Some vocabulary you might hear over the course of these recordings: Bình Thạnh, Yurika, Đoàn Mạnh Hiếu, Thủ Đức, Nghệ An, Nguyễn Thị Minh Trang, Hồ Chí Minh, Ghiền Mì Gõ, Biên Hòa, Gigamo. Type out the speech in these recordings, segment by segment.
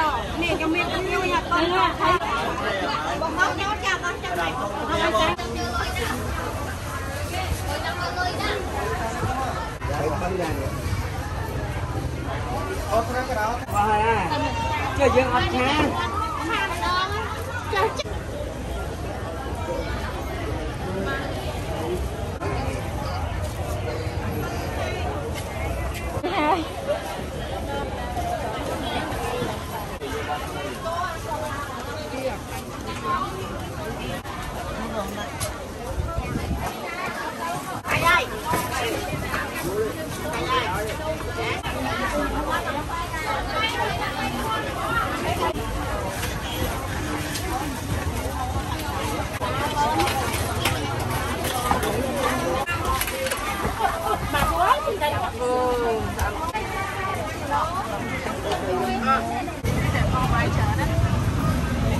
Hãy subscribe cho kênh Ghiền Mì Gõ để không bỏ lỡ những video hấp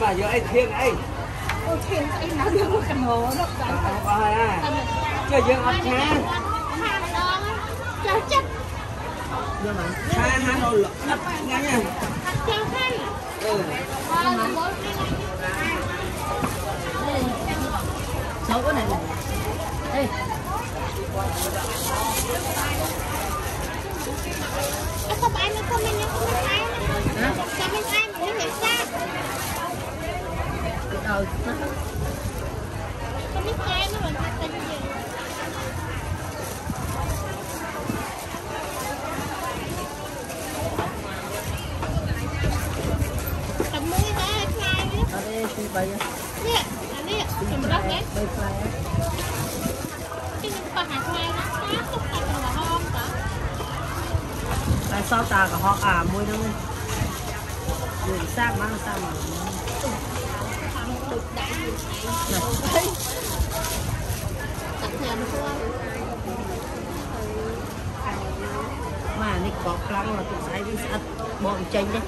Mà giờ ai thiên ấy, ô thiên ấy nó giống cái ngô nó phải à, chơi dương ăn cá, hàng đòn, chơi chết, hàng đòn lợn, ngay nha, chào khách, xấu cái này, đây. Không ai nó không mình không ai, sao mình ai mà nó đẹp xa. Rồi, không biết ai nó mình thích cái gì. Tầm mũi ta khai nữa. Ở đây thì bày. Nè, ở đây, chúng ta đấy. Cái con hạt mai nó sáng lúc này còn là hôm cả. Tại sao ta cả họ à môi đâu. Người xác mang sao mà. Này. Mà nó có lắm là tụi sái với bọn chênh đấy.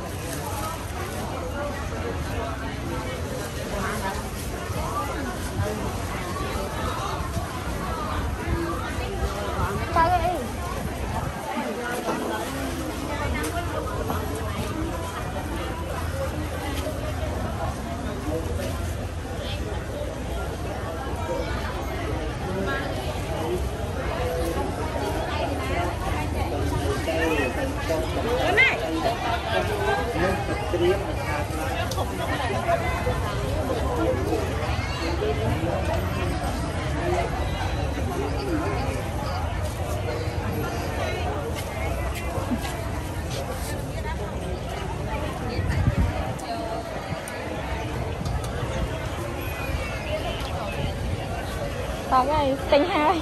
Có ngày canh 2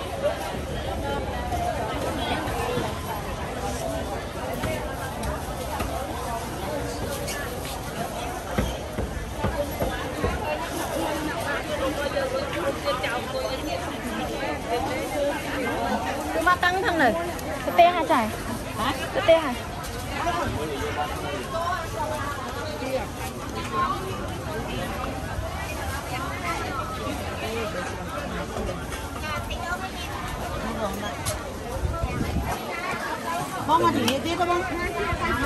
cứ mà tăng thằng này cái tê hả chảy hả cái tê hả bông mà thì dễ bông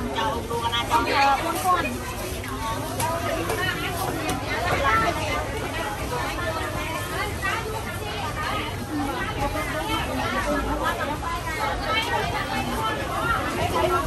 video hấp dẫn. không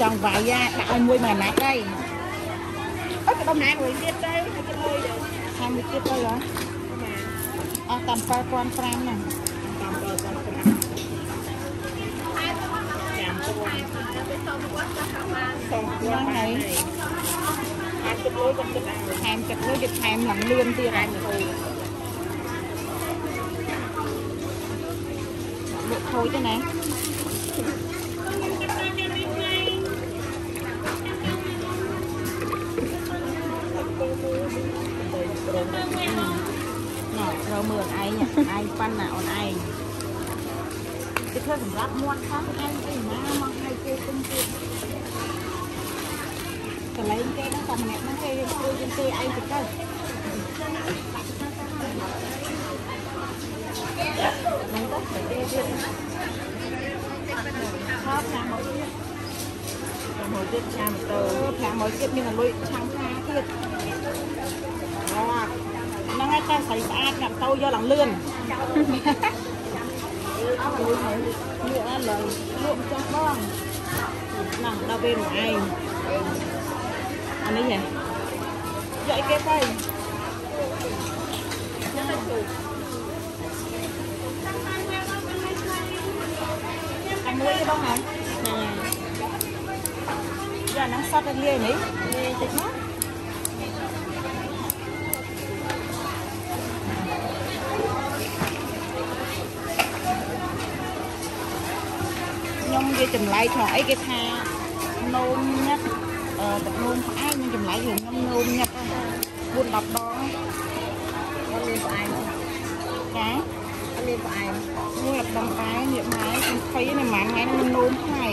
Chồng vài đặt ông mua mà nạt đây. Ơ cái đông này rồi tiết đây, cái môi được. 20 tiết thôi hả? Ờ tầm 3 con franc nè. Tầm 3 con franc. Xong này. Ăn chục lối trong chục ăn. Thèm chục lối dịch thèm lắm lươn tia ra thôi. Được thôi thế này. Rồi mượn ai nhỉ? Ai phân nào ai? Cái thơ cũng lắp muôn khóc anh cái má mong hai kêu công chuyện. Còn lấy cái đó còn mẹ nó kêu tôi trên kê anh thì cơ. Nóng tóc phải kê chuyện. Khóc là mỗi tiết. Mỗi tiết trà một tờ. Là mỗi tiết nhưng mà lụi trắng khá tiết. Đó nó ngay ta xảy ra gặp tôi do lòng lươn nữa là lượm cho con nằm đau bên của ai ăn đấy nhỉ dậy cái tay ăn muối cái bông này giờ nắng sắp lên lia nhỉ tịch mất cái chùm lại thoải cái tha nôn nhất tập nôn thoải nhưng chùm lại thì nôn nhất buồn đập đó con lên của ai cái Hãy subscribe cho kênh Ghiền Mì Gõ để không bỏ lỡ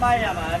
Bay à mệt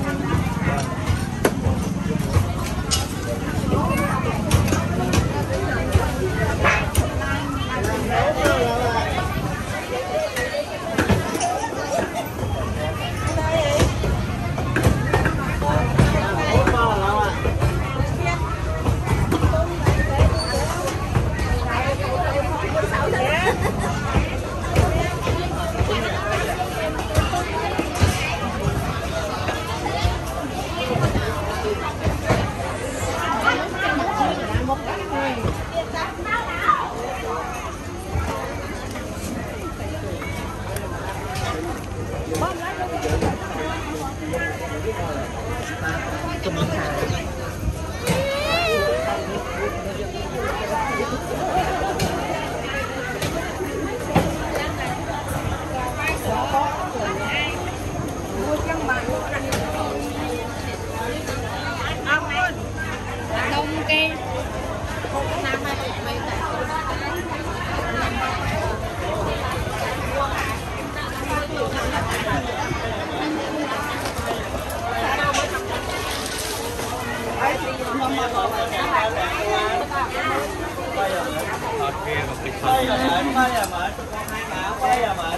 Bay à